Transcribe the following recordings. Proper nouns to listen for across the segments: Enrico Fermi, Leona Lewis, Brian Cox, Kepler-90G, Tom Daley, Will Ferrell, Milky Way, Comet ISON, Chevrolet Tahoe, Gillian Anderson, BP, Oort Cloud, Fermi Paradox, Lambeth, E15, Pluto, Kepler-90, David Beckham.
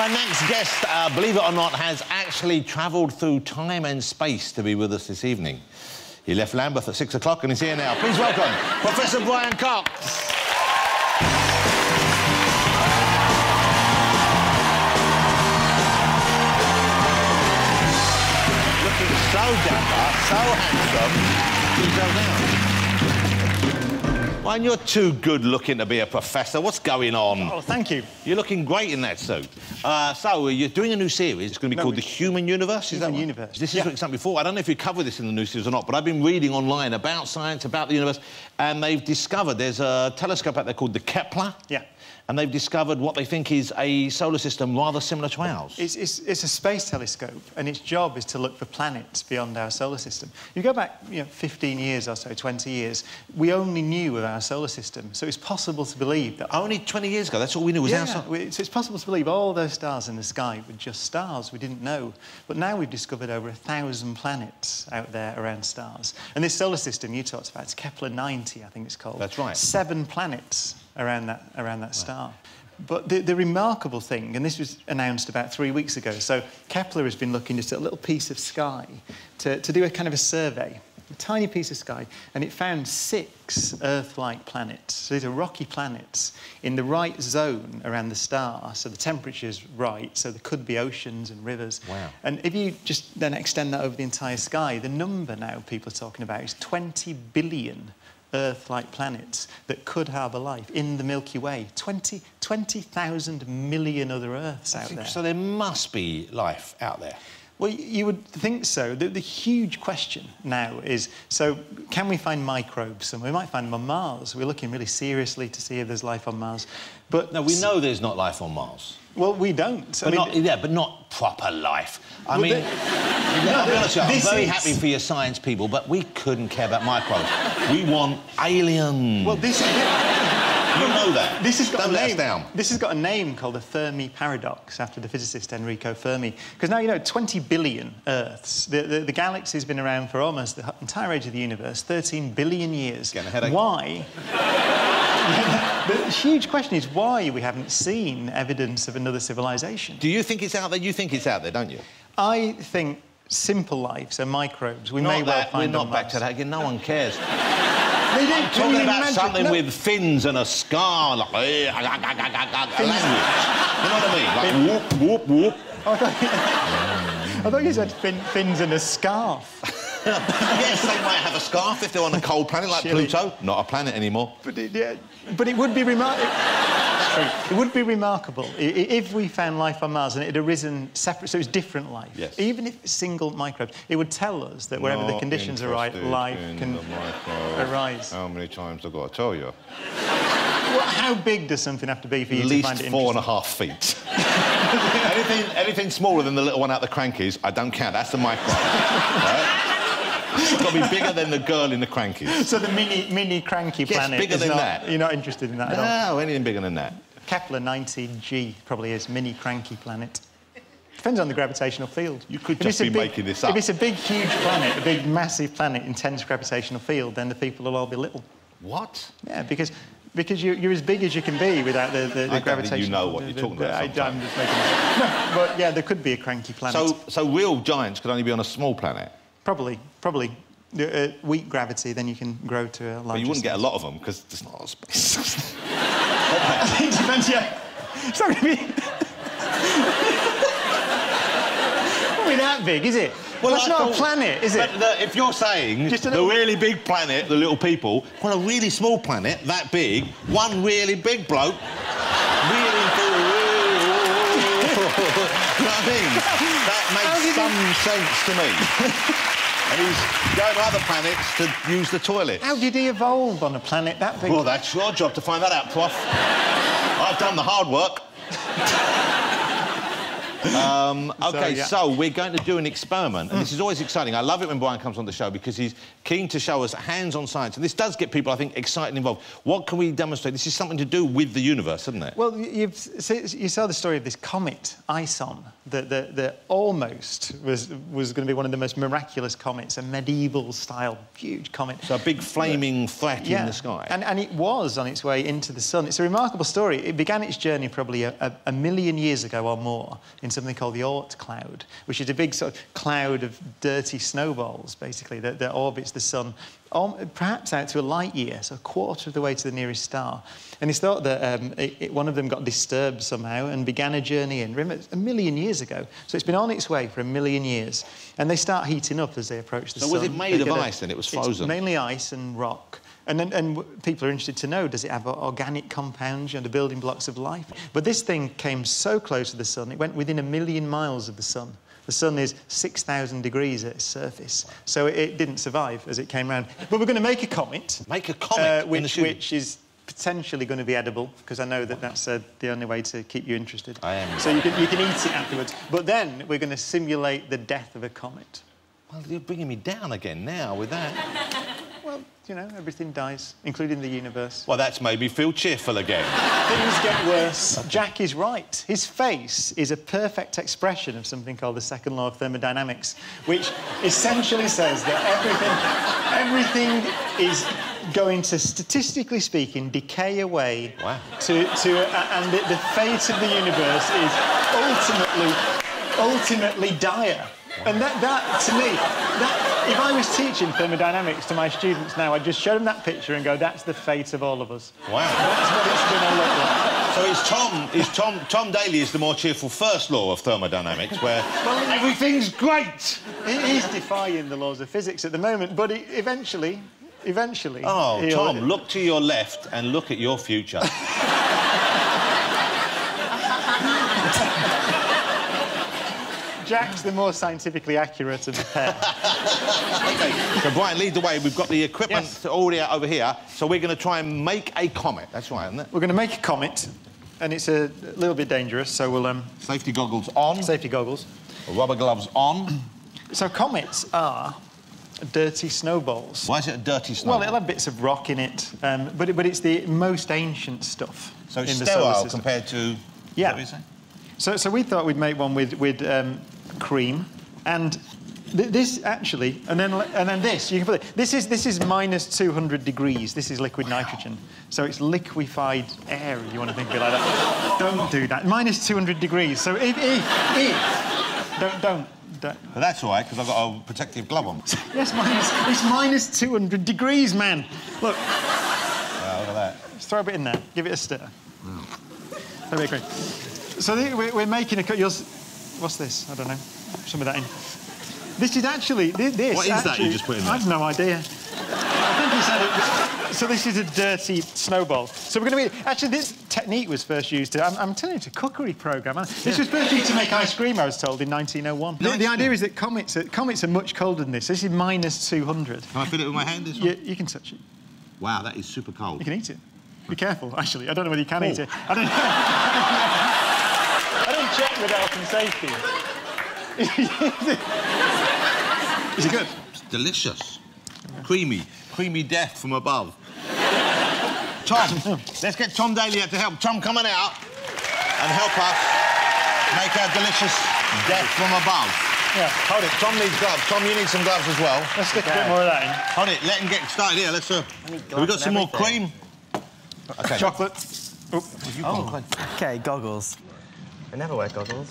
My next guest, believe it or not, has actually travelled through time and space to be with us this evening. He left Lambeth at 6 o'clock and he's here now. Please welcome Professor Brian Cox. Looking so dapper, so handsome. Please go down. Brian, you're too good looking to be a professor. What's going on? Oh, thank you. You're looking great in that suit. So, you're doing a new series. It's going to be called The Human Universe, is that right? This is something before. I don't know if you cover this in the new series or not, but I've been reading online about science, about the universe, and they've discovered there's a telescope out there called the Kepler. Yeah. And they've discovered what they think is a solar system rather similar to ours. It's a space telescope, and its job is to look for planets beyond our solar system. You go back 15 years or so, 20 years, we only knew of our solar system, so it's possible to believe that... Only 20 years ago, that's all we knew was our solar system. So it's possible to believe all those stars in the sky were just stars we didn't know. But now we've discovered over 1,000 planets out there around stars. And this solar system you talked about, it's Kepler-90, I think it's called. That's right. 7 planets. Around that star. But the remarkable thing, and this was announced about 3 weeks ago, so Kepler has been looking just at a little piece of sky to do a kind of a survey, a tiny piece of sky, and it found 6 Earth-like planets. So these are rocky planets in the right zone around the star, so the temperature's right, so there could be oceans and rivers. Wow. And if you just then extend that over the entire sky, the number now people are talking about is 20 billion Earth-like planets that could harbour life in the Milky Way. 20,000 million other Earths out there. So there must be life out there. Well, you would think so. The huge question now is, so can we find microbes? And we might find them on Mars. We're looking really seriously to see if there's life on Mars. But no, we know there's not life on Mars. Well, we don't. But not proper life. I'm very happy for your science people, but we couldn't care about microbes. We want aliens. Well, this is... You know that. This has got a name. This has got a name called the Fermi Paradox, after the physicist Enrico Fermi. Because now, 20 billion Earths. The galaxy's been around for almost the entire age of the universe, 13 billion years. Getting a headache. Why? The huge question is why we haven't seen evidence of another civilization. Do you think it's out there? You think it's out there, don't you? I think simple life, so microbes, we may well find them. We're not back to that again. No one cares. They do. I'm talking about something with fins and a scar, like... Fins. You know what I mean? Like, whoop, whoop, whoop. I thought you said fins and a scarf. Yes, they might have a scarf if they're on a cold planet like Pluto. Not a planet anymore. But it would be remarkable. It would be remarkable if we found life on Mars and it had arisen separate, so it's different life. Yes. Even if it's single microbes, it would tell us that wherever the conditions are right, life can arise. How many times I've got to tell you? Well, how big does something have to be for you to find it interesting? 4.5 feet. anything smaller than the little one out the Crankies, I don't count. That's the microbe. Right? It's got to be bigger than the girl in the Crankies. So the mini Cranky planet bigger than that. You're not interested in that at all? No, anything bigger than that. Kepler-90G probably is mini Cranky planet. Depends on the gravitational field. You could just be making this up. If it's a big, huge planet, a big, massive planet, intense gravitational field, then the people will all be little. What? Yeah, because you're as big as you can be without the gravitational... You know what you're talking about. I'm just making this up. But, yeah, there could be a Cranky planet. So real giants could only be on a small planet? Probably. Weak gravity, then you can grow to a larger... But you wouldn't get a lot of them, because there's not a lot of space. It depends, yeah. It's not going to be... Not that big, is it? Well, that's not a planet, is it? But if you're saying the really big planet, the little people, well, a really small planet, that big, one really big bloke... You know what I mean? That makes some sense to me. He's going to other planets to use the toilet. How did he evolve on a planet that big? Well, that's your job to find that out, Prof. I've done the hard work. OK, so we're going to do an experiment, and this is always exciting. I love it when Brian comes on the show because he's keen to show us hands-on science, and this does get people, I think, excited and involved. What can we demonstrate? This is something to do with the universe, isn't it? Well, you saw the story of this comet, ISON, the almost was going to be one of the most miraculous comets, a medieval-style huge comet. So a big flaming fleck in the sky. And it was on its way into the sun. It's a remarkable story. It began its journey probably a million years ago or more in something called the Oort Cloud, which is a big sort of cloud of dirty snowballs, basically, that orbits the sun, perhaps out to a light year, so a quarter of the way to the nearest star. And it's thought that one of them got disturbed somehow and began a journey in a million years ago. So it's been on its way for a million years. And they start heating up as they approach the sun. So was it made of ice and it was frozen? It's mainly ice and rock. And people are interested to know, does it have organic compounds, the building blocks of life? But this thing came so close to the sun, it went within a million miles of the sun. The sun is 6,000 degrees at its surface, so it didn't survive as it came round. But we're going to make a comet. Make a comet, which is potentially going to be edible, because I know that that's the only way to keep you interested. I am. So you can eat it afterwards. But then we're going to simulate the death of a comet. Well, you're bringing me down again now with that. Well, you know, everything dies, including the universe. Well, that's made me feel cheerful again. Things get worse. Jack is right. His face is a perfect expression of something called the second law of thermodynamics, which essentially says that everything is going to, statistically speaking, decay away. Wow. And the fate of the universe is ultimately dire. Wow. And that to me, if I was teaching thermodynamics to my students now, I'd just show them that picture and go, that's the fate of all of us. Wow. That's what it's going to look like. So Tom Daley is the more cheerful first law of thermodynamics, where everything's great! He's defying the laws of physics at the moment, but eventually... Oh, Tom, look to your left and look at your future. Jack's the more scientifically accurate of the pair. OK, so, Brian, lead the way. We've got the equipment already out over here, so we're going to try and make a comet. That's right, isn't it? We're going to make a comet, and it's a little bit dangerous, so we'll... Safety goggles on. Safety goggles. Rubber gloves on. So comets are dirty snowballs. Why is it a dirty snowball? Well, it'll have bits of rock in it, but it's the most ancient stuff in the solar system. So it's sterile compared to... Yeah. What were you saying? So we thought we'd make one with cream, and this actually, and then this. You can put it. This is -200 degrees. This is liquid nitrogen, so it's liquefied air. If you want to think of it like that? Don't do that. -200 degrees. So don't. But that's all right, because I've got a protective glove on. Yes, it's -200 degrees, man. Look. Wow, look at that. Just throw a bit in there. Give it a stir. Mm. That'd be great. So we're making a... What's this? I don't know. Put some of that in. This is actually... What is that you just put in there? I've no idea. I think you said it... So this is a dirty snowball. So we're going to be... Actually, this technique was first used to... I'm telling you, it's a cookery programme. This was first used to make ice cream, I was told, in 1901. The idea is that comets are much colder than this. This is -200. Can I feel it with my hand as well? You can touch it. Wow, that is super cold. You can eat it. Be careful, actually. I don't know whether you can eat it. I don't know. Check with health and safety. Is it good? It's delicious. Creamy. Creamy death from above. Tom, let's get Tom Daley up to help. Tom, come on out and help us make our delicious death from above. Yeah. Hold it. Tom needs gloves. Tom, you need some gloves as well. Let's stick a bit more of that in. Hold it. Let him get started here. Let's... We've got some more cream. OK. Chocolate. OK, goggles. I never wear goggles.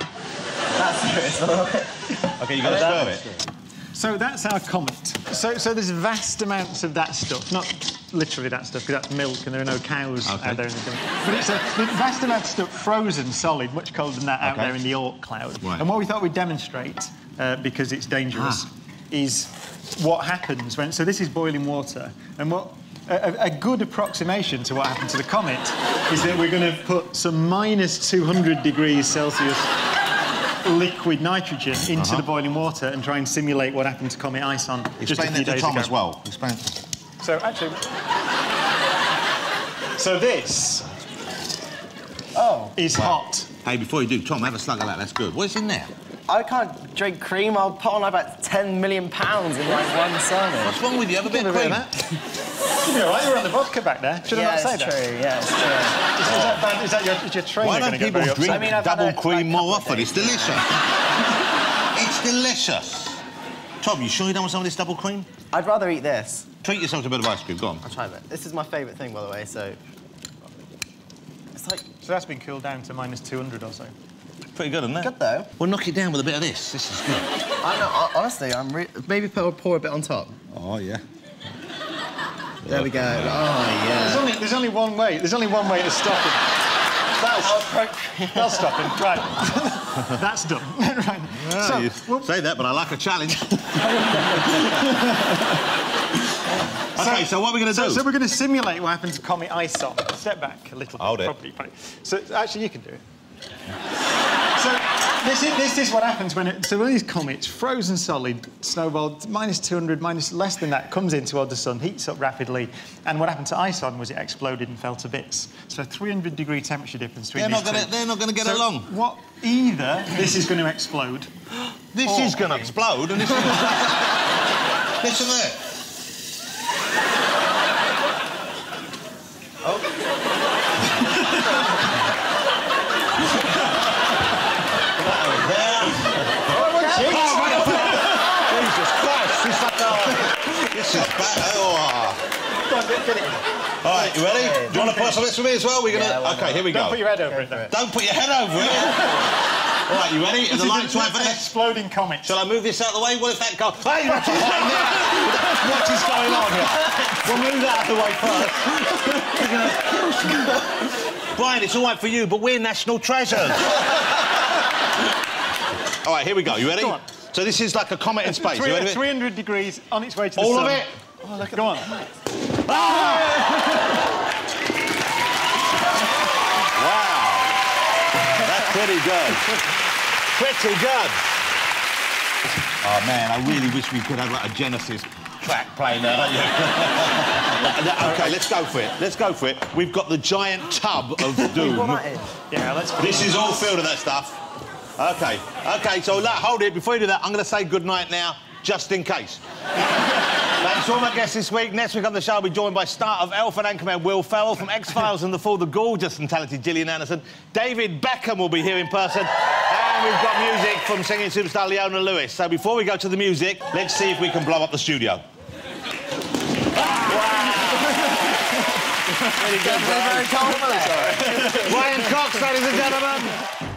That's serious. OK, you've got to stir it. So that's our comet. So there's vast amounts of that stuff. Not literally that stuff, because that's milk and there are no cows out there in the comet. But it's a vast amount of stuff frozen, solid, much colder than that out there in the Oort Cloud. Right. And what we thought we'd demonstrate, because it's dangerous, is what happens when... So this is boiling water, and what... A good approximation to what happened to the comet is that we're going to put some -200 degrees Celsius liquid nitrogen into the boiling water and try and simulate what happened to Comet ISON. Explain that to Tom as well. Explain. So, actually... So this... is hot. Hey, before you do, Tom, have a slug of that. That's good. What's in there? I can't drink cream. I'll put on about 10 million pounds in, like, one sermon. What's wrong with you? Have a bit of cream. You've been all right, you were on the vodka back there. Should I not say that? Yeah, it's true, Is that your trainer? Why don't people drink double cream more often? It's delicious. It's delicious. Tom, you sure you don't want some of this double cream? I'd rather eat this. Treat yourself to a bit of ice cream, go on. I'll try it. This is my favourite thing, by the way, so... It's like... So that's been cooled down to -200 or so. Pretty good, isn't it? Good, though. We'll knock it down with a bit of this. This is good. Honestly, maybe pour a bit on top. Oh, yeah. There we go. Oh, yeah. There's only one way. There's only one way to stop it. That'll stop him. Right. That's done. Right. Yeah, so, you say that, but I like a challenge. OK, so what are we going to do? So we're going to simulate what happens to Comet ISON. Step back a little bit. Hold it. Probably. So, actually, you can do it. So, this is what happens when it... So, one of these comets, frozen solid, snowballed, -200, less than that, comes in towards the sun, heats up rapidly, and what happened to ISON was it exploded and fell to bits. So, 300-degree temperature difference between these two. They're not going to get along. What... Either this is going to explode... This is going to explode, and this is going to... Listen there. Oh. This is bad. Oh. Go on, get it. All right, you ready? Do you want to play some of this with me as well? We're gonna. Yeah, okay, here we go. Don't put your head over it, though. Don't put your head over it. All right, you ready? And the lights went for this. Exploding comet. Shall I move this out of the way? What if that goes? Hey, what is going on here? We'll move that out of the way first. Brian, it's all right for you, but we're national treasures. All right, here we go. You ready? Go on. So this is like a comet in space. 300 degrees on its way to the sun. All of it? Oh, look at that. Ah! Wow. That's pretty good. Pretty good. Oh, man, I really wish we could have, like, a Genesis track playing there, don't you? OK, let's go for it. Let's go for it. We've got the giant tub of doom. Yeah, let's... This is all filled with that stuff. OK, OK, so hold it. Before you do that, I'm going to say goodnight now, just in case. That's all my guests this week. Next week on the show, I'll be joined by star of Elf and Anchorman Will Ferrell, from X-Files and The Fall, the gorgeous and talented Gillian Anderson. David Beckham will be here in person. And we've got music from singing superstar Leona Lewis. So before we go to the music, let's see if we can blow up the studio. Wow. Really good, Brian Cox, ladies and gentlemen.